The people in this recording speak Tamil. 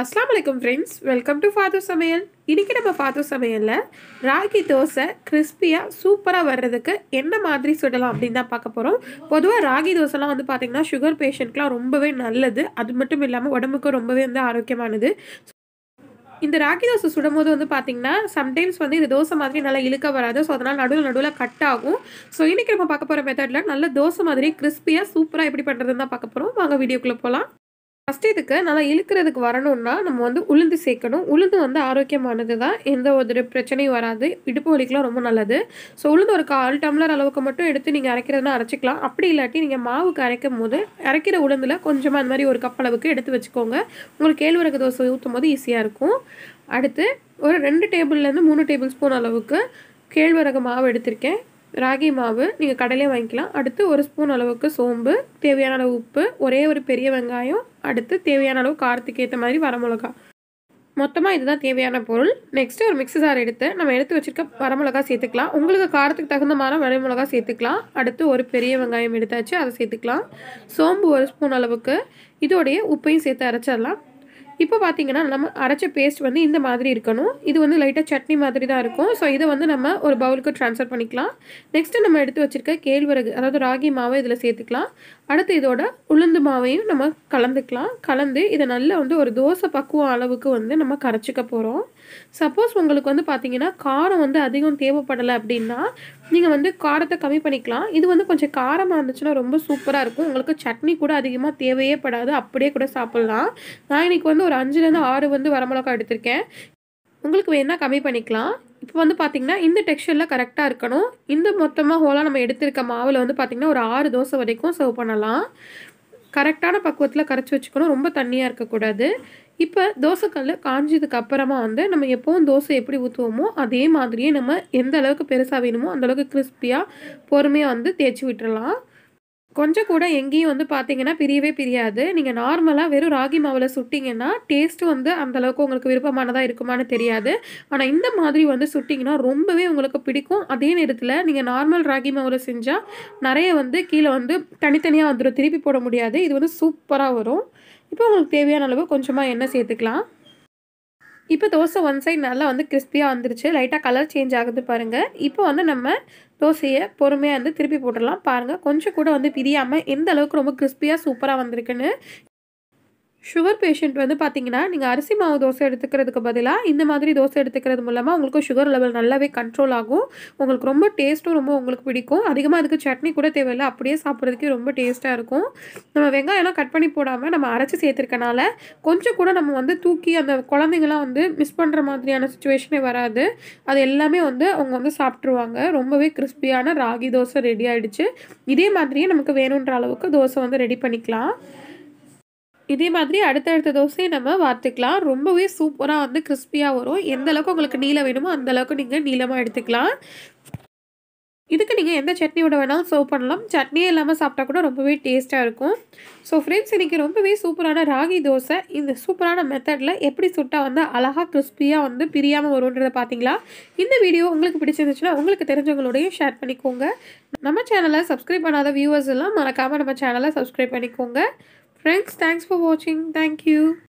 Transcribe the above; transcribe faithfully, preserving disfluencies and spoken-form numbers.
Assalamualaikum friends, welcome to Fathu's Samayal. இன்னைக்கு நம்ம Fathu's Samayalல ராகி தோசை கிறிஸ்பியா சூப்பரா வரதுக்கு என்ன மாதிரி சுடலாம் அப்படி தான் பார்க்க போறோம். பொதுவா ராகி தோசைலாம் வந்து பாத்தீங்கன்னா sugar patientக்குலாம் ரொம்பவே நல்லது. அது மட்டும் இல்லாம உடம்புக்கு ரொம்பவே வந்து ஆரோக்கியமானது. இந்த ராகி தோசை சுடும்போது வந்து பாத்தீங்கன்னா sometimes வந்து இந்த தோசை மாதிரி நல்ல இழுக்க வராது. சோ அதனால நடுவுல நடுவுல கட் ஆகும். சோ இன்னைக்கு நம்ம பார்க்க போற மெத்தட்ல நல்ல தோசை மாதிரி கிறிஸ்பியா சூப்பரா எப்படி பண்றதுன்னு தான் பார்க்க போறோம். வாங்க வீடியோக்குள்ள போலாம். First, we நல்லா இழுக்கிறதுக்கு வரணும்னா நம்ம வந்து உளுந்து சேக்கணும். உளுந்து வந்து ஆரோக்கியமானது தான். எந்த ஒரு பிரச்சனையும் வராது. இடுப்பு வலிக்குலாம் ரொம்ப நல்லது. சோ உளுந்து ஒரு கால் டம்ளர் அளவுக்கு மட்டும் எடுத்து நீங்க அரைக்கிறதுனா அரைச்சிக்கலாம். அப்படி இல்லாட்டி நீங்க மாவு கரைக்கும்போது அரைக்கிற உளுந்துல கொஞ்சமா அந்த மாதிரி ஒரு கப் அளவுக்கு எடுத்து வெச்சுக்கோங்க. உங்களுக்கு கேழ்வரகு தோசை ஊத்தும்போது ஈஸியா இருக்கும். அடுத்து ஒரு two டேபிள்ல இருந்து three டேபிள்ஸ்பூன் அளவுக்கு கேழ்வரகு மாவு எடுத்துர்க்கேன். ராகி மாவு நீங்க கடலையே வாங்கிக்கலாம். அடுத்து ஒரு ஸ்பூன் அளவுக்கு சோம்பு, தேவையான அளவு உப்பு, ஒரே ஒரு பெரிய வெங்காயம், அடுத்து தேவையான அளவு காரத்துக்கு ஏத்த மாதிரி வரமிளகாய். மொத்தமா இதுதான் தேவையான பொருள். நெக்ஸ்ட் ஒரு மிக்ஸி ஜார் எடுத்து நம்ம எடுத்து வச்சிருக்க வரமிளகாய் சேர்த்துக்கலாம். உங்களுக்கு காரத்துக்கு தகுந்த மாதிரி வரமிளகாய் சேர்த்துக்கலாம். அடுத்து ஒரு பெரிய வெங்காயம் எடுத்தாச்சு, அதை சேர்த்துக்கலாம். சோம்பு ஒரு ஸ்பூன் அளவுக்கு, இதோடயே உப்பையும் சேர்த்து அரைச்சிடலாம். இப்போ பாத்தீங்கன்னா நம்ம அரைச்ச பேஸ்ட் வந்து இந்த மாதிரி இருக்கணும். இது வந்து லைட்டா சட்னி மாதிரி தான் இருக்கும். சோ இத வந்து நம்ம ஒரு பவுலுக்கு ட்ரான்ஸ்ஃபர் பண்ணிக்கலாம். நெக்ஸ்ட் நம்ம எடுத்து வச்சிருக்க கேழ்வரகு அதாவது ராகி மாவை இதல சேர்த்துக்கலாம். அடுத்து இதோட உளுந்து மாவையும் நம்ம கலந்துக்கலாம். கலந்து இத நல்லா வந்து ஒரு தோசை பக்குவ அளவுக்கு வந்து நம்ம கரைச்சுக்க போறோம். சப்போஸ் உங்களுக்கு வந்து பாத்தீங்கன்னா காரம் வந்து அதிகம் தேவைப்படல அப்படினா நீங்க வந்து காரத்தை கம்மி பண்ணிக்கலாம். இது வந்து கொஞ்சம் காரமா இருந்துச்சுனா ரொம்ப சூப்பரா இருக்கும். உங்களுக்கு சட்னி கூட அதிகமா தேவையே படாது. அப்படியே கூட சாப்பிடலாம். நான் இன்னைக்கு வந்து ஒரு five ல இருந்து six வந்து வரமிளகாய் எடுத்துர்க்கேன். உங்களுக்கு வேணா கம்மி பண்ணிக்கலாம். இப்போ வந்து பாத்தீங்கன்னா இந்த டெக்ஸ்சர்ல கரெக்ட்டா இருக்கணும். இந்த மொத்தமா ஹோலா நம்ம எடுத்துர்க்க மாவுல வந்து பாத்தீங்கன்னா ஒரு six தோசை வரைக்கும் சர்வ் பண்ணலாம். கரெக்ட்டான பக்குவத்துல கரைச்சு வச்சுக்கணும். ரொம்ப தண்ணியா இருக்க கூடாது. இப்போ தோசை கல்ல காஞ்சதுக்கு அப்புறமா வந்து நம்ம எப்பவும் தோசை எப்படி ஊத்துவோமோ அதே மாதிரியே நம்ம எந்த அளவுக்கு பெருசா வேணுமோ அந்த அளவுக்கு கிறிஸ்பியா பொறுமையா வந்து தேய்ச்சி விட்டுறலாம். கொஞ்சம் கூட எங்கேயும் வந்து பாத்தீங்கன்னா பிரியவே பிரியாது. நீங்க நார்மலா வெறும் ராகி மாவுல சுட்டிங்கன்னா டேஸ்ட் வந்து அந்த அளவுக்கு உங்களுக்கு விருப்பமானதா இருக்குமான்னு தெரியாது. ஆனா இந்த மாதிரி வந்து சுட்டிங்கன்னா ரொம்பவே உங்களுக்கு பிடிக்கும். அதே நேரத்துல நீங்க நார்மல் ராகி மாவுல செஞ்சா நிறைய வந்து கீழ வந்து தனித்தனியா வந்துரும். திருப்பி போட முடியாது. இது வந்து சூப்பரா வரும். இப்போ உங்களுக்கு தேவையான அளவு கொஞ்சமா எண்ணெய் சேர்த்துக்கலாம். இப்போ தோசை ஒன் சைடு நல்லா வந்து கிறிஸ்பியா வந்துருச்சு. லைட்டா கலர் சேஞ்ச் ஆகுது பாருங்க. இப்போ வந்து நம்ம தோசையை பொறுமையா வந்து திருப்பி போட்டுடலாம். பாருங்க கொஞ்சம் கூட வந்து பிரியாம எந்த அளவுக்கு ரொம்ப கிறிஸ்பியா சூப்பரா வந்திருக்குன்னு. சுகர் பேஷண்ட் வந்து பாத்தீங்கன்னா நீங்க அரிசி மாவு தோசை எடுத்துக்கிறதுக்கு பதிலா இந்த மாதிரி தோசை எடுத்துக்கிறது மூலமா உங்களுக்கு சுகர் லெவல் நல்லாவே கண்ட்ரோல் ஆகும். உங்களுக்கு ரொம்ப டேஸ்ட்டும் ரொம்ப உங்களுக்கு பிடிக்கும். அதிகமா அதுக்கு சட்னி கூட தேவையில்லை. அப்படியே சாப்பிட்றதுக்கே ரொம்ப டேஸ்டா இருக்கும். நம்ம வெங்காயம் எல்லாம் கட் பண்ணி போடாம நம்ம அரைச்சி சேர்த்துருக்கனால கொஞ்சம் கூட நம்ம வந்து தூக்கி அந்த குழந்தைங்களாம் வந்து மிஸ் பண்ற மாதிரியான சுச்சுவேஷனே வராது. அது எல்லாமே வந்து அவங்க வந்து சாப்பிட்டுருவாங்க. ரொம்பவே கிறிஸ்பியான ராகி தோசை ரெடி ஆயிடுச்சு. இதே மாதிரியே நமக்கு வேணுன்ற அளவுக்கு தோசை வந்து ரெடி பண்ணிக்கலாம். இதே மாதிரி அடுத்தடுத்த தோசையை நம்ம வார்த்துக்கலாம். ரொம்பவே சூப்பராக வந்து கிறிஸ்பியாக வரும். எந்த அளவுக்கு உங்களுக்கு நீளம் வேணுமோ அந்த அளவுக்கு நீங்கள் நீளமாக எடுத்துக்கலாம். இதுக்கு நீங்கள் எந்த சட்னியோட வேணாலும் சர்வ் பண்ணலாம். சட்னியே இல்லாமல் சாப்பிட்டா கூட ரொம்பவே டேஸ்ட்டாக இருக்கும். ஸோ ஃப்ரெண்ட்ஸ், இன்றைக்கி ரொம்பவே சூப்பரான ராகி தோசை இந்த சூப்பரான மெத்தடில் எப்படி சுட்டால் வந்து அழகாக கிறிஸ்பியாக வந்து பிரியாமல் வரும்ன்றதை பார்த்தீங்களா? இந்த வீடியோ உங்களுக்கு பிடிச்சிருந்துச்சுன்னா உங்களுக்கு தெரிஞ்சவங்களோடையும் ஷேர் பண்ணிக்கோங்க. நம்ம சேனலை சப்ஸ்கிரைப் பண்ணாத வியூவர்ஸ் எல்லாம் மறக்காமல் நம்ம சேனலை சப்ஸ்கிரைப் பண்ணிக்கோங்க. Friends, thanks for watching. Thank you.